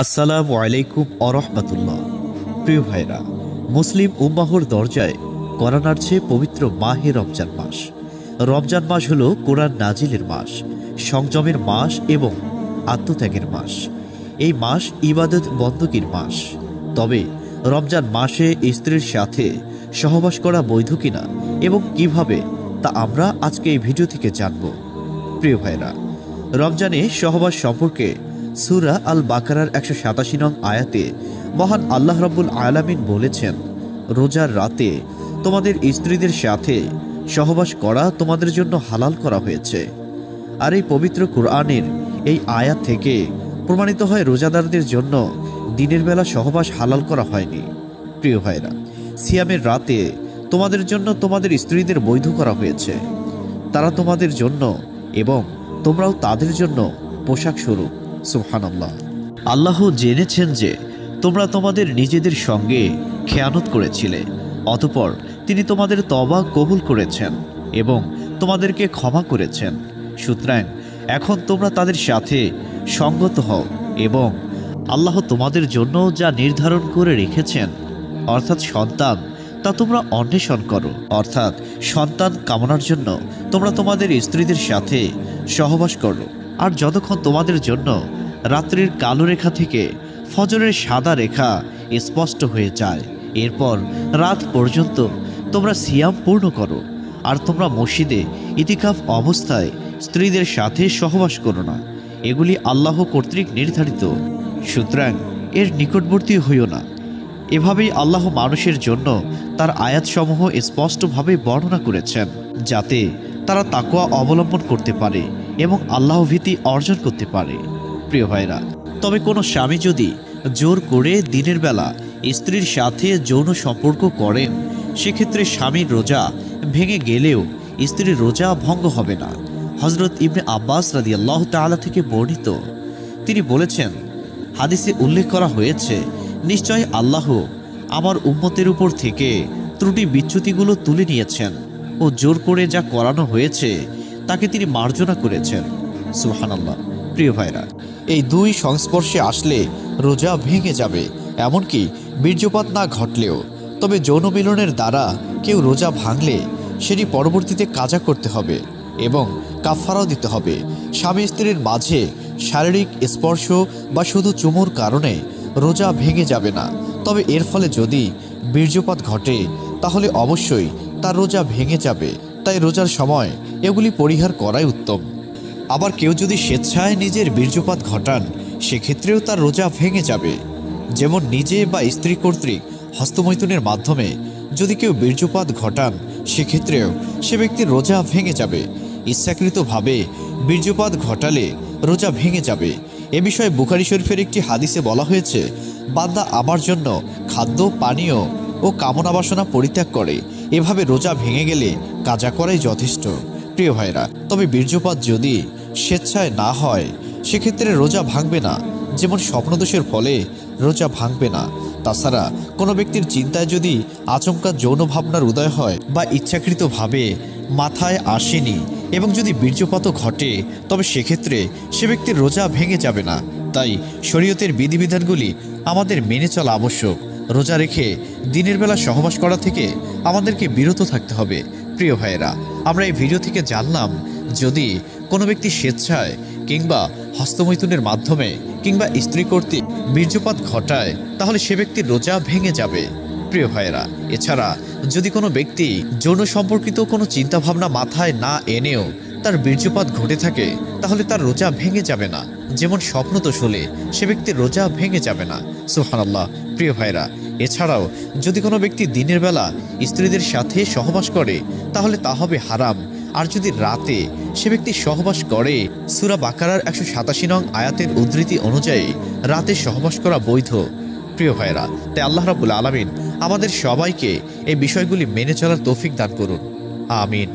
আসসালামু আলাইকুম ওয়া রাহমাতুল্লাহ। প্রিয় ভাইরা, মুসলিম উম্মাহর দরজায় কোরআন আসছে পবিত্র মাহে রমজান মাস। রমজান মাস হলো কোরআন নাজিলের মাস, সংযমের মাস এবং আত্মত্যাগের মাস। এই মাস ইবাদত বন্দকির মাস। তবে রমজান মাসে স্ত্রীর সাথে সহবাস করা বৈধ কিনা এবং কিভাবে, তা আমরা আজকে এই ভিডিও থেকে জানব। প্রিয় ভাইরা, রমজানে সহবাস সম্পর্কে সূরা আল বাকারার ১৮৭ নং আয়াতে মহান আল্লাহ রাব্বুল আলামিন বলেছেন, রোজার রাতে তোমাদের স্ত্রীদের সাথে সহবাস করা তোমাদের জন্য হালাল করা হয়েছে। আর এই পবিত্র কোরআনের এই আয়াত থেকে প্রমাণিত হয় রোজাদারদের জন্য দিনের বেলা সহবাস হালাল করা হয়নি। প্রিয় ভাইরা, সিয়ামের রাতে তোমাদের জন্য তোমাদের স্ত্রীদের বৈধ করা হয়েছে। তারা তোমাদের জন্য এবং তোমরাও তাদের জন্য পোশাক স্বরূপ। সুবহানাল্লাহ। আল্লাহ জেনেছেন যে তোমরা তোমাদের নিজেদের সঙ্গে খেয়ানত করেছিলে, অতঃপর তিনি তোমাদের তওবা কবুল করেছেন এবং তোমাদেরকে ক্ষমা করেছেন। সুতরাং এখন তোমরা তাদের সাথে সঙ্গত হও এবং আল্লাহ তোমাদের জন্য যা নির্ধারণ করে রেখেছেন, অর্থাৎ সন্তান, তা তোমরা অন্বেষণ করো। অর্থাৎ সন্তান কামনার জন্য তোমরা তোমাদের স্ত্রীদের সাথে সহবাস করো। আর যতক্ষণ তোমাদের জন্য রাত্রির কালো রেখা থেকে ফজরের সাদা রেখা স্পষ্ট হয়ে যায়, এরপর রাত পর্যন্ত তোমরা সিয়াম পূর্ণ করো। আর তোমরা মসজিদে ইতিকাফ অবস্থায় স্ত্রীদের সাথে সহবাস করো না। এগুলি আল্লাহ কর্তৃক নির্ধারিত, সুতরাং এর নিকটবর্তী হইও না। এভাবেই আল্লাহ মানুষের জন্য তার আয়াতসমূহ স্পষ্টভাবে বর্ণনা করেছেন, যাতে তারা তাকওয়া অবলম্বন করতে পারে এবং আল্লাহ ভীতি অর্জন করতে পারে। প্রিয় ভাইরা, তবে কোনো স্বামী যদি জোর করে দিনের বেলা স্ত্রীর সাথে যৌন সম্পর্ক করেন, সেক্ষেত্রে স্বামীর রোজা ভেঙে গেলেও স্ত্রীর রোজা ভঙ্গ হবে না। হযরত ইবনে আব্বাস রাদিয়াল্লাহু তাআলা থেকে বর্ণিত, তিনি বলেছেন, হাদিসে উল্লেখ করা হয়েছে, নিশ্চয় আল্লাহ আমার উম্মতের উপর থেকে ত্রুটি বিচ্যুতিগুলো তুলে নিয়েছেন ও জোর করে যা করানো হয়েছে তাকে তিনি মার্জনা করেছেন। সুবহানাল্লাহ। প্রিয় ভাইরা, এই দুই সংস্পর্শে আসলে রোজা ভেঙে যাবে, এমনকি বীর্যপাত না ঘটলেও। তবে যৌন মিলনের দ্বারা কেউ রোজা ভাঙলে সেটি পরবর্তীতে কাজা করতে হবে এবং কাফারাও দিতে হবে। স্বামী স্ত্রীর মাঝে শারীরিক স্পর্শ বা শুধু চুমুর কারণে রোজা ভেঙে যাবে না। তবে এর ফলে যদি বীর্যপাত ঘটে, তাহলে অবশ্যই তার রোজা ভেঙে যাবে। তাই রোজার সময় এগুলি পরিহার করাই উত্তম। আবার কেউ যদি স্বেচ্ছায় নিজের বীর্যপাত ঘটান, সেক্ষেত্রেও তার রোজা ভেঙে যাবে। যেমন নিজে বা স্ত্রী কর্তৃক হস্তমৈথুনের মাধ্যমে যদি কেউ বীর্যপাত ঘটান, সেক্ষেত্রেও সে ব্যক্তির রোজা ভেঙে যাবে। ইচ্ছাকৃতভাবে বীর্যপাত ঘটালে রোজা ভেঙে যাবে। এ বিষয়ে বুখারী শরীফের একটি হাদিসে বলা হয়েছে, বান্দা আমার জন্য খাদ্য, পানীয় ও কামনা বাসনা পরিত্যাগ করে, এভাবে রোজা ভেঙে গেলে কাজা করাই যথেষ্ট। প্রিয় ভাইরা, তবে বীর্যপাত যদি স্বেচ্ছায় না হয়, সেক্ষেত্রে রোজা ভাঙবে না। যেমন স্বপ্নদোষের ফলে রোজা ভাঙবে না। তাছাড়া কোনো ব্যক্তির চিন্তায় যদি আচমকা যৌন ভাবনার উদয় হয় বা ইচ্ছাকৃতভাবে মাথায় আসেনি এবং যদি বীর্যপাতও ঘটে, তবে সেক্ষেত্রে সে ব্যক্তির রোজা ভেঙে যাবে না। তাই শরীয়তের বিধিবিধানগুলি আমাদের মেনে চলা আবশ্যক। রোজা রেখে দিনের বেলা সহবাস করা থেকে আমাদেরকে বিরত থাকতে হবে। প্রিয় ভাইয়েরা, আমরা এই ভিডিও থেকে জানলাম, যদি কোনো ব্যক্তি স্বেচ্ছায় কিংবা হস্তমৈথুনের মাধ্যমে কিংবা স্ত্রী কর্তৃক বীর্যপাত ঘটায়, তাহলে সে ব্যক্তির রোজা ভেঙে যাবে। প্রিয় ভাইয়েরা, এছাড়া যদি কোনো ব্যক্তি যৌন সম্পর্কিত কোনো চিন্তাভাবনা মাথায় না এনেও তার বীর্যপাত ঘটে থাকে, তাহলে তার রোজা ভেঙে যাবে না। যেমন স্বপ্নদোষ হলে সে ব্যক্তির রোজা ভেঙে যাবে না। সুবহানাল্লাহ। প্রিয় ভাইয়েরা, এছাড়াও যদি কোনো ব্যক্তি দিনের বেলা স্ত্রীদের সাথে সহবাস করে, তাহলে তা হবে হারাম। আর যদি রাতে সে ব্যক্তি সহবাস করে, সূরা বাকারার ১৮৭ নং আয়াতের উদ্ধৃতি অনুযায়ী রাতে সহবাস করা বৈধ। প্রিয় ভাইরা, তাই আল্লাহ রাব্বুল আলামিন আমাদের সবাইকে এই বিষয়গুলি মেনে চলার তৌফিক দান করুন। আমিন।